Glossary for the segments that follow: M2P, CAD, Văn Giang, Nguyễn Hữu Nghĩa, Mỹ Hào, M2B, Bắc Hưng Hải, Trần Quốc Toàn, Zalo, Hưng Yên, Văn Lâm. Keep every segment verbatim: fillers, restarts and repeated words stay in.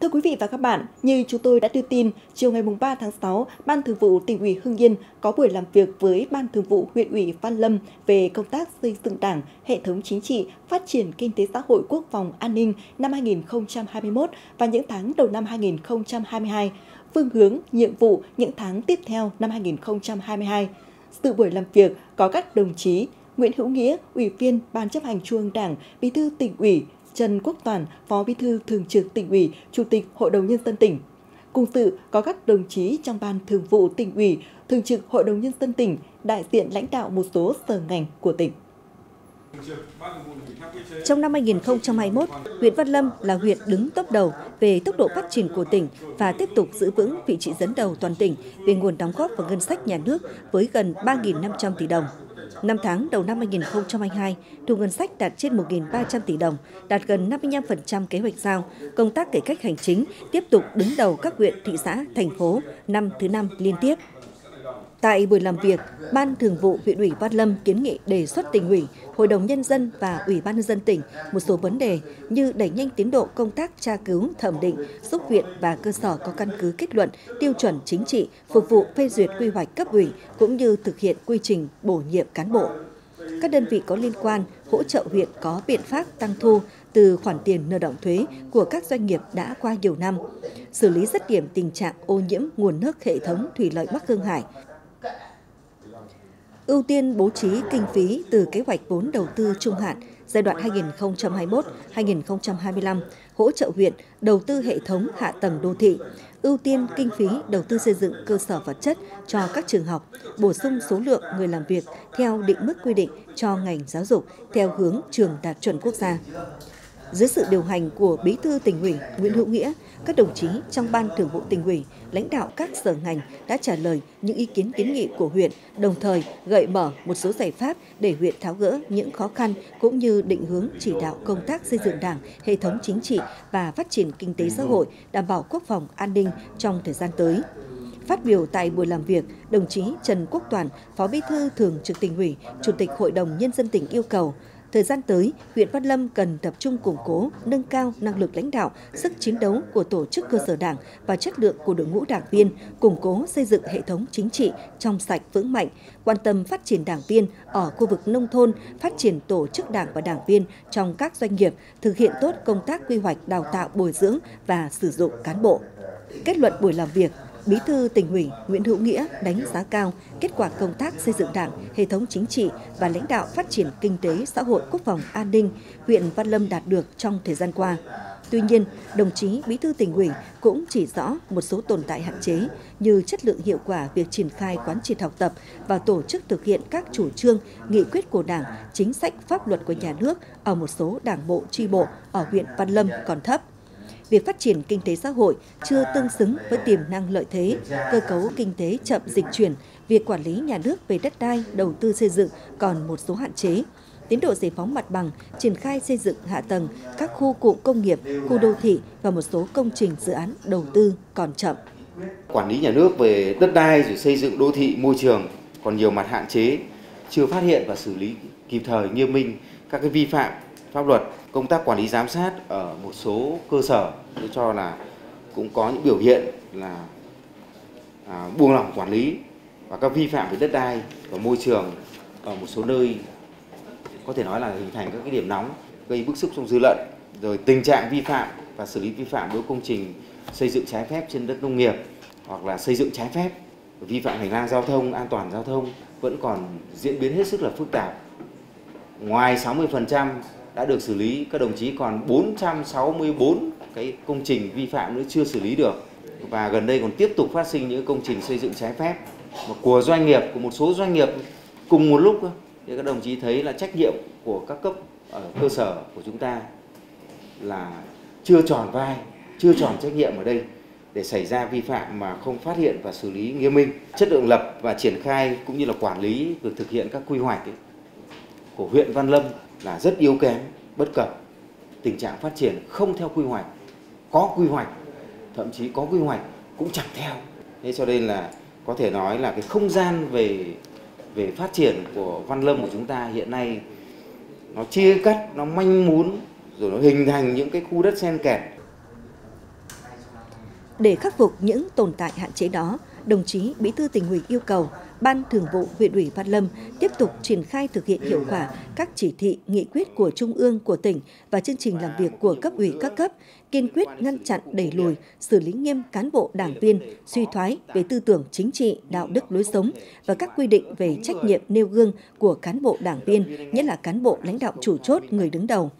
Thưa quý vị và các bạn, như chúng tôi đã đưa tin, chiều ngày ba tháng sáu, Ban Thường vụ Tỉnh ủy Hưng Yên có buổi làm việc với Ban Thường vụ Huyện ủy Văn Lâm về công tác xây dựng Đảng, hệ thống chính trị, phát triển kinh tế xã hội, quốc phòng, an ninh năm hai nghìn không trăm hai mươi mốt và những tháng đầu năm hai nghìn không trăm hai mươi hai, phương hướng, nhiệm vụ những tháng tiếp theo năm hai nghìn không trăm hai mươi hai. Dự buổi làm việc có các đồng chí Nguyễn Hữu Nghĩa, Ủy viên Ban Chấp hành Trung ương Đảng, Bí thư Tỉnh ủy; Trần Quốc Toàn, Phó Bí thư Thường trực Tỉnh ủy, Chủ tịch Hội đồng Nhân dân tỉnh. Cùng dự có các đồng chí trong Ban Thường vụ Tỉnh ủy, Thường trực Hội đồng Nhân dân tỉnh, đại diện lãnh đạo một số sở ngành của tỉnh. Trong năm hai nghìn không trăm hai mươi mốt, huyện Văn Lâm là huyện đứng top đầu về tốc độ phát triển của tỉnh và tiếp tục giữ vững vị trí dẫn đầu toàn tỉnh về nguồn đóng góp vào ngân sách nhà nước với gần ba nghìn năm trăm tỷ đồng. Năm tháng đầu năm hai nghìn không trăm hai mươi hai, thu ngân sách đạt trên một nghìn ba trăm tỷ đồng, đạt gần năm mươi lăm phần trăm kế hoạch giao. Công tác cải cách hành chính tiếp tục đứng đầu các huyện, thị xã, thành phố năm thứ năm liên tiếp. Tại buổi làm việc, Ban Thường vụ Huyện ủy Văn Lâm kiến nghị đề xuất Tỉnh ủy, Hội đồng Nhân dân và Ủy ban Nhân dân tỉnh một số vấn đề như đẩy nhanh tiến độ công tác tra cứu, thẩm định, giúp huyện và cơ sở có căn cứ kết luận, tiêu chuẩn chính trị, phục vụ phê duyệt quy hoạch cấp ủy cũng như thực hiện quy trình bổ nhiệm cán bộ. Các đơn vị có liên quan hỗ trợ huyện có biện pháp tăng thu từ khoản tiền nợ động thuế của các doanh nghiệp đã qua nhiều năm, xử lý dứt điểm tình trạng ô nhiễm nguồn nước hệ thống thủy lợi Bắc Hưng Hải, ưu tiên bố trí kinh phí từ kế hoạch vốn đầu tư trung hạn giai đoạn hai nghìn không trăm hai mươi mốt đến hai nghìn không trăm hai mươi lăm, hỗ trợ huyện đầu tư hệ thống hạ tầng đô thị, ưu tiên kinh phí đầu tư xây dựng cơ sở vật chất cho các trường học, bổ sung số lượng người làm việc theo định mức quy định cho ngành giáo dục theo hướng trường đạt chuẩn quốc gia. Dưới sự điều hành của Bí thư Tỉnh ủy Nguyễn Hữu Nghĩa, các đồng chí trong Ban Thường vụ Tỉnh ủy, lãnh đạo các sở ngành đã trả lời những ý kiến kiến nghị của huyện, đồng thời gợi mở một số giải pháp để huyện tháo gỡ những khó khăn cũng như định hướng chỉ đạo công tác xây dựng Đảng, hệ thống chính trị và phát triển kinh tế xã hội, đảm bảo quốc phòng, an ninh trong thời gian tới. Phát biểu tại buổi làm việc, đồng chí Trần Quốc Toàn, Phó Bí thư Thường trực Tỉnh ủy, Chủ tịch Hội đồng Nhân dân tỉnh yêu cầu thời gian tới, huyện Văn Lâm cần tập trung củng cố, nâng cao năng lực lãnh đạo, sức chiến đấu của tổ chức cơ sở đảng và chất lượng của đội ngũ đảng viên, củng cố xây dựng hệ thống chính trị trong sạch vững mạnh, quan tâm phát triển đảng viên ở khu vực nông thôn, phát triển tổ chức đảng và đảng viên trong các doanh nghiệp, thực hiện tốt công tác quy hoạch đào tạo bồi dưỡng và sử dụng cán bộ. Kết luận buổi làm việc, Bí thư Tỉnh ủy Nguyễn Hữu Nghĩa đánh giá cao kết quả công tác xây dựng Đảng, hệ thống chính trị và lãnh đạo phát triển kinh tế, xã hội, quốc phòng, an ninh huyện Văn Lâm đạt được trong thời gian qua. Tuy nhiên, đồng chí Bí thư Tỉnh ủy cũng chỉ rõ một số tồn tại hạn chế như chất lượng hiệu quả việc triển khai quán triệt học tập và tổ chức thực hiện các chủ trương, nghị quyết của Đảng, chính sách pháp luật của nhà nước ở một số đảng bộ, chi bộ ở huyện Văn Lâm còn thấp. Việc phát triển kinh tế xã hội chưa tương xứng với tiềm năng lợi thế, cơ cấu kinh tế chậm dịch chuyển, việc quản lý nhà nước về đất đai, đầu tư xây dựng còn một số hạn chế. Tiến độ giải phóng mặt bằng, triển khai xây dựng hạ tầng, các khu cụm công nghiệp, khu đô thị và một số công trình dự án đầu tư còn chậm. Quản lý nhà nước về đất đai rồi xây dựng đô thị, môi trường còn nhiều mặt hạn chế, chưa phát hiện và xử lý kịp thời nghiêm minh các cái vi phạm pháp luật. Công tác quản lý giám sát ở một số cơ sở tôi cho là cũng có những biểu hiện là à, buông lỏng quản lý và các vi phạm về đất đai và môi trường ở một số nơi có thể nói là hình thành các cái điểm nóng gây bức xúc trong dư luận, rồi tình trạng vi phạm và xử lý vi phạm đối với công trình xây dựng trái phép trên đất nông nghiệp hoặc là xây dựng trái phép, vi phạm hành lang giao thông, an toàn giao thông vẫn còn diễn biến hết sức là phức tạp. Ngoài sáu mươi phần trăm đã được xử lý, các đồng chí còn bốn trăm sáu mươi bốn cái công trình vi phạm nữa chưa xử lý được. Và gần đây còn tiếp tục phát sinh những công trình xây dựng trái phép của doanh nghiệp, của một số doanh nghiệp cùng một lúc. Thì các đồng chí thấy là trách nhiệm của các cấp ở cơ sở của chúng ta là chưa tròn vai, chưa tròn trách nhiệm ở đây để xảy ra vi phạm mà không phát hiện và xử lý nghiêm minh. Chất lượng lập và triển khai cũng như là quản lý việc thực hiện các quy hoạch ấy của huyện Văn Lâm là rất yếu kém, bất cập, tình trạng phát triển không theo quy hoạch, có quy hoạch, thậm chí có quy hoạch cũng chẳng theo. Thế cho nên là có thể nói là cái không gian về về phát triển của Văn Lâm của chúng ta hiện nay nó chia cắt, nó manh mún, rồi nó hình thành những cái khu đất xen kẽ. Để khắc phục những tồn tại hạn chế đó, đồng chí Bí thư Tỉnh ủy yêu cầu Ban Thường vụ Huyện ủy Văn Lâm tiếp tục triển khai thực hiện hiệu quả các chỉ thị, nghị quyết của Trung ương, của tỉnh và chương trình làm việc của cấp ủy các cấp, kiên quyết ngăn chặn, đẩy lùi, xử lý nghiêm cán bộ đảng viên suy thoái về tư tưởng chính trị, đạo đức lối sống và các quy định về trách nhiệm nêu gương của cán bộ đảng viên, nhất là cán bộ lãnh đạo chủ chốt, người đứng đầu.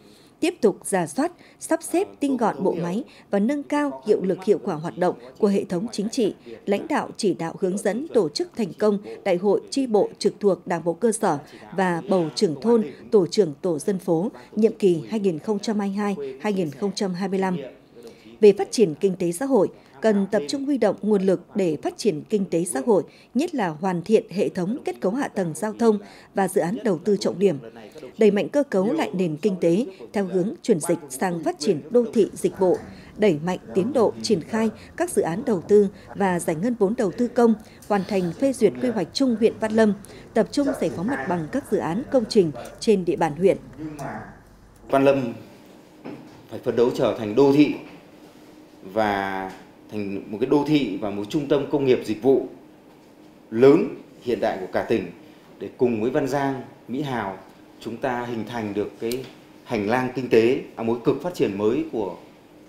Tiếp tục rà soát, sắp xếp tinh gọn bộ máy và nâng cao hiệu lực, hiệu quả hoạt động của hệ thống chính trị, lãnh đạo chỉ đạo hướng dẫn tổ chức thành công đại hội chi bộ trực thuộc Đảng bộ cơ sở và bầu trưởng thôn, tổ trưởng tổ dân phố nhiệm kỳ hai nghìn không trăm hai mươi hai đến hai nghìn không trăm hai mươi lăm. Về phát triển kinh tế xã hội, cần tập trung huy động nguồn lực để phát triển kinh tế xã hội, nhất là hoàn thiện hệ thống kết cấu hạ tầng giao thông và dự án đầu tư trọng điểm. Đẩy mạnh cơ cấu lại nền kinh tế theo hướng chuyển dịch sang phát triển đô thị dịch vụ, đẩy mạnh tiến độ triển khai các dự án đầu tư và giải ngân vốn đầu tư công, hoàn thành phê duyệt quy hoạch chung huyện Văn Lâm, tập trung giải phóng mặt bằng các dự án công trình trên địa bàn huyện. Văn Lâm phải phấn đấu trở thành đô thị và thành một cái đô thị và một trung tâm công nghiệp dịch vụ lớn hiện đại của cả tỉnh, để cùng với Văn Giang, Mỹ Hào chúng ta hình thành được cái hành lang kinh tế, một cực phát triển mới của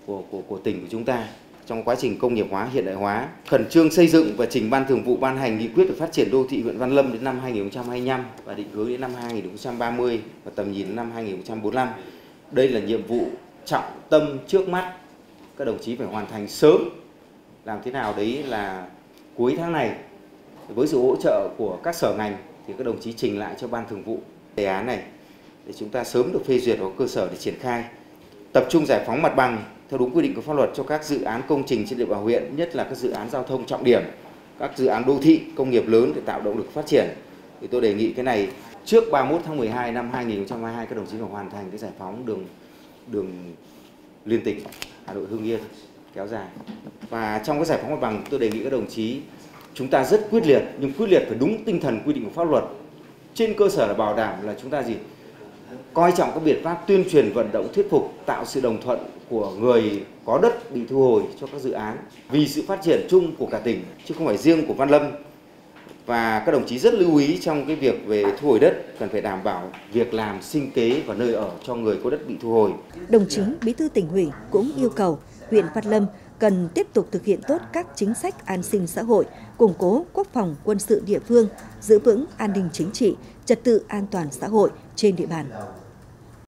của của của tỉnh của chúng ta trong quá trình công nghiệp hóa, hiện đại hóa. Khẩn trương xây dựng và trình Ban Thường vụ ban hành nghị quyết về phát triển đô thị huyện Văn Lâm đến năm hai nghìn không trăm hai mươi lăm và định hướng đến năm hai nghìn không trăm ba mươi và tầm nhìn năm hai nghìn không trăm bốn mươi lăm. Đây là nhiệm vụ trọng tâm trước mắt, các đồng chí phải hoàn thành sớm. Làm thế nào đấy là cuối tháng này, với sự hỗ trợ của các sở ngành thì các đồng chí trình lại cho Ban Thường vụ đề án này để chúng ta sớm được phê duyệt vào cơ sở để triển khai. Tập trung giải phóng mặt bằng theo đúng quy định của pháp luật cho các dự án công trình trên địa bàn huyện, nhất là các dự án giao thông trọng điểm, các dự án đô thị, công nghiệp lớn để tạo động lực phát triển. Thì tôi đề nghị cái này trước ba mươi mốt tháng mười hai năm hai nghìn không trăm hai mươi hai các đồng chí phải hoàn thành cái giải phóng đường đường liên tỉnh Hà Nội Hưng Yên kéo dài. Và trong cái giải phóng mặt bằng, tôi đề nghị các đồng chí chúng ta rất quyết liệt, nhưng quyết liệt phải đúng tinh thần quy định của pháp luật, trên cơ sở là bảo đảm là chúng ta gì coi trọng các biện pháp tuyên truyền, vận động, thuyết phục, tạo sự đồng thuận của người có đất bị thu hồi cho các dự án, vì sự phát triển chung của cả tỉnh chứ không phải riêng của Văn Lâm. Và các đồng chí rất lưu ý trong cái việc về thu hồi đất, cần phải đảm bảo việc làm, sinh kế và nơi ở cho người có đất bị thu hồi. Đồng chí Bí thư Tỉnh ủy cũng yêu cầu huyện Văn Lâm cần tiếp tục thực hiện tốt các chính sách an sinh xã hội, củng cố quốc phòng quân sự địa phương, giữ vững an ninh chính trị, trật tự an toàn xã hội trên địa bàn.